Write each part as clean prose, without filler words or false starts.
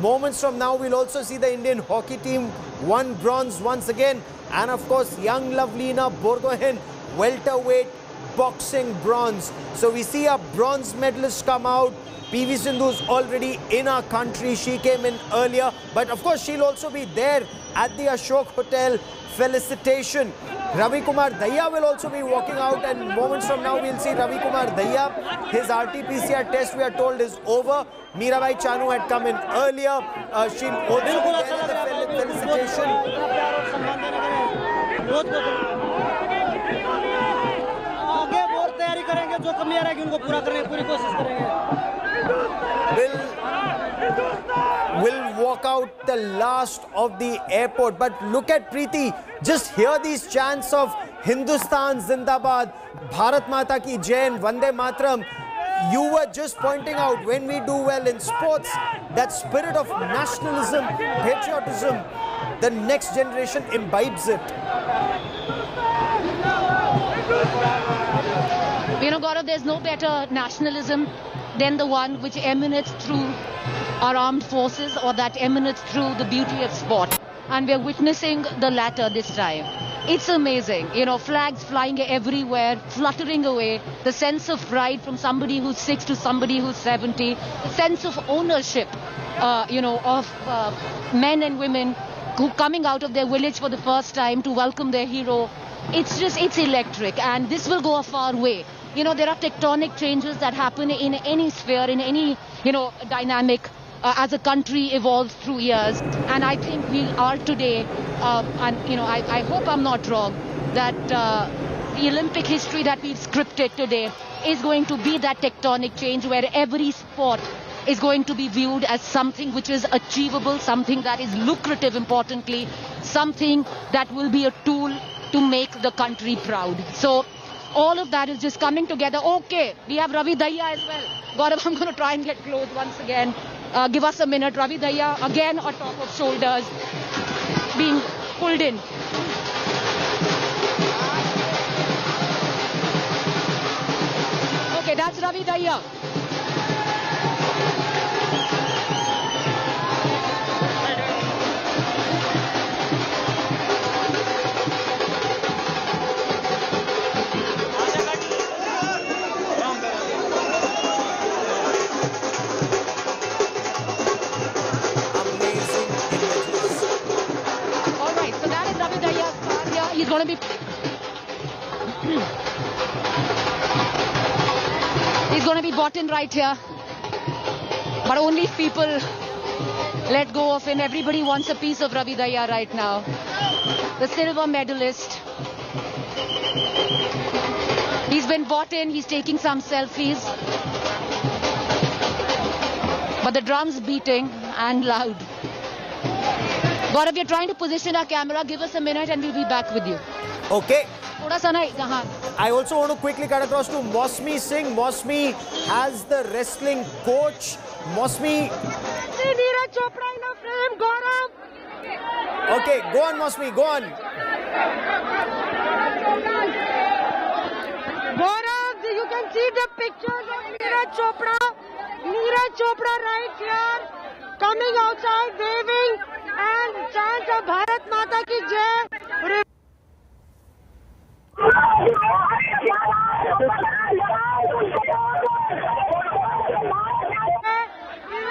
Moments from now, we'll also see the Indian hockey team won bronze once again. And of course, young Lovlina Borgohain, welterweight boxing bronze. So we see a bronze medalist come out. PV Sindhu's already in our country. She came in earlier. But of course, she'll also be there at the Ashoka Hotel felicitation. Ravi Kumar Dahiya will also be walking out, and moments from now we'll see Ravi Kumar Dahiya. His RT-PCR test, we are told, is over. Meera Bai Chanu had come in earlier. She'll also be there in the felicitation. Will walk out the last of the airport. But look at Preeti, just hear these chants of Hindustan Zindabad, Bharat Mata Ki Jai, Vande Matram. You were just pointing out, when we do well in sports, that spirit of nationalism, patriotism, the next generation imbibes it. You know, Gaurav, there's no better nationalism than the one which emanates through our armed forces, or that emanates through the beauty of sport, and we're witnessing the latter this time. It's amazing, you know, flags flying everywhere, fluttering away, the sense of pride from somebody who's 6 to somebody who's 70, sense of ownership, you know, of men and women who coming out of their village for the first time to welcome their hero. It's just, it's electric, and this will go a far way. You know, there are tectonic changes that happen in any sphere, in any, you know, dynamic. As a country evolves through years, and I think we are today, and you know, I hope I'm not wrong, that the Olympic history that we've scripted today is going to be that tectonic change where every sport is going to be viewed as something which is achievable, something that is lucrative, importantly, something that will be a tool to make the country proud. So all of that is just coming together. Okay, we have Ravi Dahiya as well. Gaurav, I'm going to try and get close once again. Give us a minute. Ravi Dahiya again on top of shoulders, being pulled in. Okay, that's Ravi Dahiya. He's going to be he's going to be brought in right here, but only if people let go of him. Everybody wants a piece of Ravi Dahiya right now, the silver medalist. He's been brought in, he's taking some selfies, but the drums beating and loud. Gaurav, we are trying to position our camera. Give us a minute and we'll be back with you. Okay. I also want to quickly cut across to Mausami Singh. Mausami has the wrestling coach. Mausami. Neeraj Chopra in a frame. Gaurav. Okay, go on, Mausami. Go on. Gaurav, you can see the pictures of Neeraj Chopra. Neeraj Chopra right here, coming outside, waving. And chant of Bharat Mata Ki Jai. Even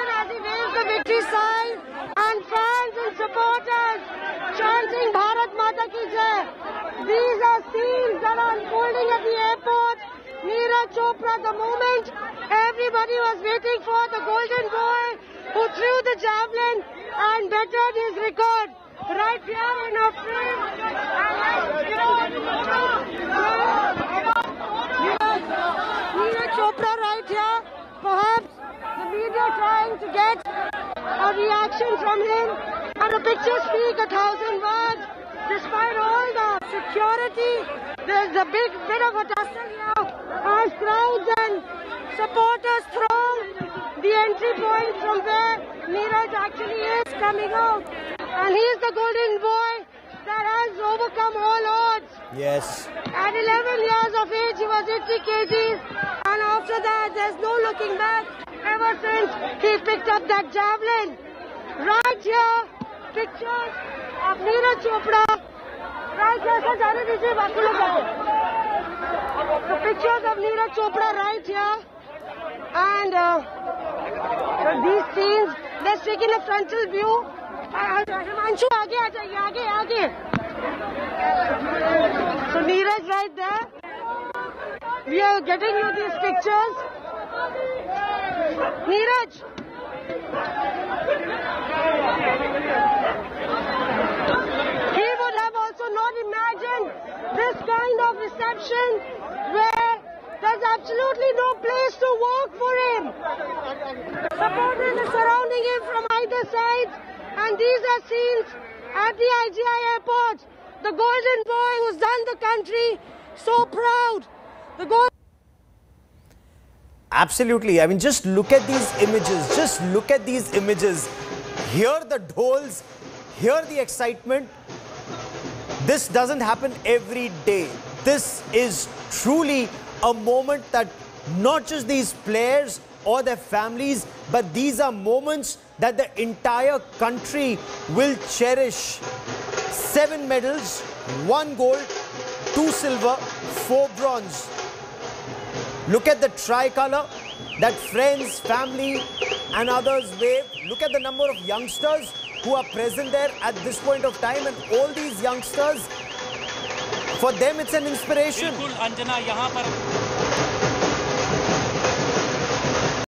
as he waves the victory sign, and fans and supporters chanting Bharat Mata Ki Jai. These are scenes that are unfolding at the airport. Neeraj Chopra, the moment everybody was waiting for, the golden boy who threw the javelin and bettered his record, right here in a frame. Neeraj Chopra right here. Perhaps the media trying to get a reaction from him, and the pictures speak 1,000 words. Despite all the security, there's a big bit of a tussle here as crowds and supporters throng the entry point from where Neeraj actually is coming out, and he is the golden boy that has overcome all odds. Yes. At 11 years of age, he was 80 kgs, and after that, there's no looking back ever since he picked up that javelin. Pictures आप Neeraj Chopra right यहाँ से जाने दीजिए बाकी लोग जाए pictures of Neeraj Chopra right यहाँ and these scenes they're taking a frontal view Himanshu आगे आ जाइए आगे आगे so Neeraj right there we are getting you these pictures Neeraj he would have also not imagined this kind of reception where there's absolutely no place to walk for him supporters are surrounding him from either sides and these are scenes at the IGI airport the golden boy who's done the country so proud the gold Absolutely I mean just look at these images just look at these images hear the dhols hear the excitement this doesn't happen every day this is truly a moment that not just these players or their families but these are moments that the entire country will cherish 7 medals 1 gold 2 silver 4 bronze Look at the tricolor that friends, family and others wave. Look at the number of youngsters who are present there at this point of time and all these youngsters, for them it's an inspiration. बिल्कुल अंजना यहाँ पर